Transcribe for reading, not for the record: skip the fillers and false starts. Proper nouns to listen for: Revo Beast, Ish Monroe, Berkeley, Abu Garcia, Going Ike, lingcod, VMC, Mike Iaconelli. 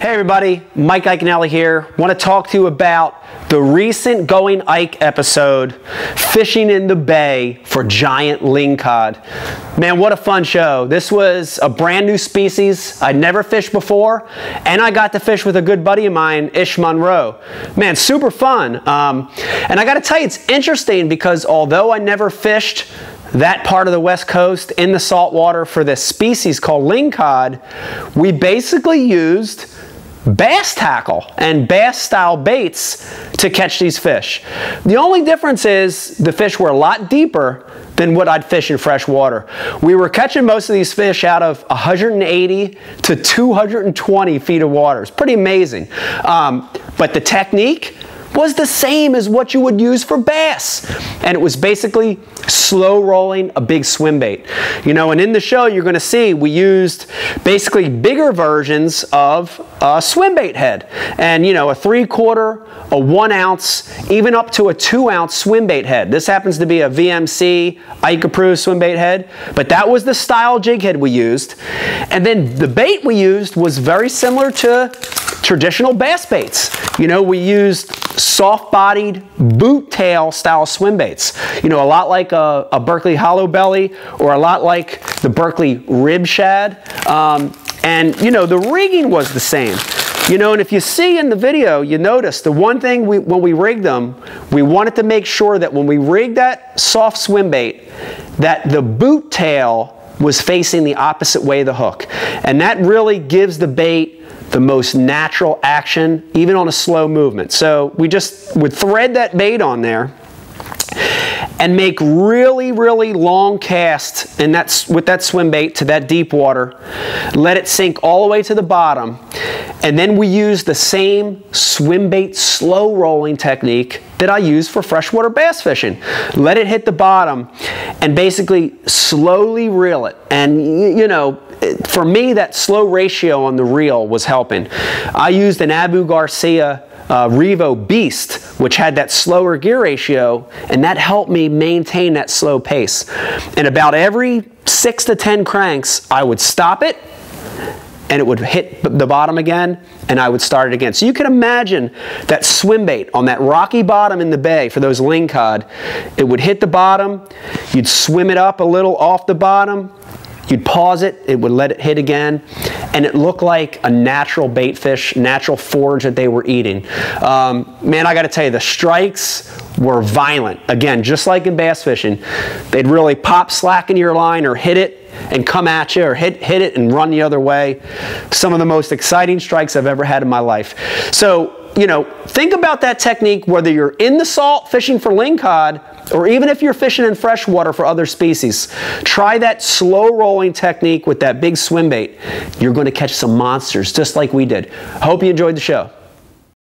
Hey everybody, Mike Iaconelli here. Want to talk to you about the recent Going Ike episode, Fishing in the Bay for Giant Lingcod. Man, what a fun show. This was a brand new species I'd never fished before, and I got to fish with a good buddy of mine, Ish Monroe. Man, super fun. And I got to tell you, it's interesting because although I never fished that part of the West Coast in the saltwater for this species called lingcod, we basically used bass tackle and bass style baits to catch these fish. The only difference is the fish were a lot deeper than what I'd fish in fresh water. We were catching most of these fish out of 180 to 220 feet of water. It's pretty amazing. But the technique was the same as what you would use for bass. And it was basically slow rolling a big swim bait. You know, and in the show you're gonna see we used basically bigger versions of a swim bait head. And you know, a 3/4, a 1 ounce, even up to a 2 ounce swim bait head. This happens to be a VMC Ike approved swim bait head, but that was the style jig head we used. And then the bait we used was very similar to traditional bass baits. You know, we used soft-bodied boot tail style swim baits. You know, a lot like a Berkeley hollow belly or a lot like the Berkeley rib shad. And you know, the rigging was the same. You know, and if you see in the video, you notice the one thing when we rigged them, we wanted to make sure that when we rigged that soft swim bait, that the boot tail was facing the opposite way of the hook. And that really gives the bait the most natural action, even on a slow movement. So we just would thread that bait on there and make really, really long casts and that's with that swim bait to that deep water, let it sink all the way to the bottom, and then we use the same swim bait slow rolling technique that I use for freshwater bass fishing. Let it hit the bottom and basically slowly reel it. And you know, for me, that slow ratio on the reel was helping. I used an Abu Garcia Revo Beast, which had that slower gear ratio, and that helped me maintain that slow pace. And about every 6 to 10 cranks, I would stop it, and it would hit the bottom again, and I would start it again. So you can imagine that swim bait on that rocky bottom in the bay for those lingcod. It would hit the bottom, you'd swim it up a little off the bottom, you'd pause it, it would let it hit again, and it looked like a natural bait fish, natural forage that they were eating. Man, I gotta tell you, the strikes were violent. Again, just like in bass fishing, they'd really pop slack in your line or hit it and come at you, or hit it and run the other way. Some of the most exciting strikes I've ever had in my life. So, you know, think about that technique whether you're in the salt fishing for lingcod or even if you're fishing in freshwater for other species. Try that slow rolling technique with that big swim bait. You're going to catch some monsters just like we did. Hope you enjoyed the show.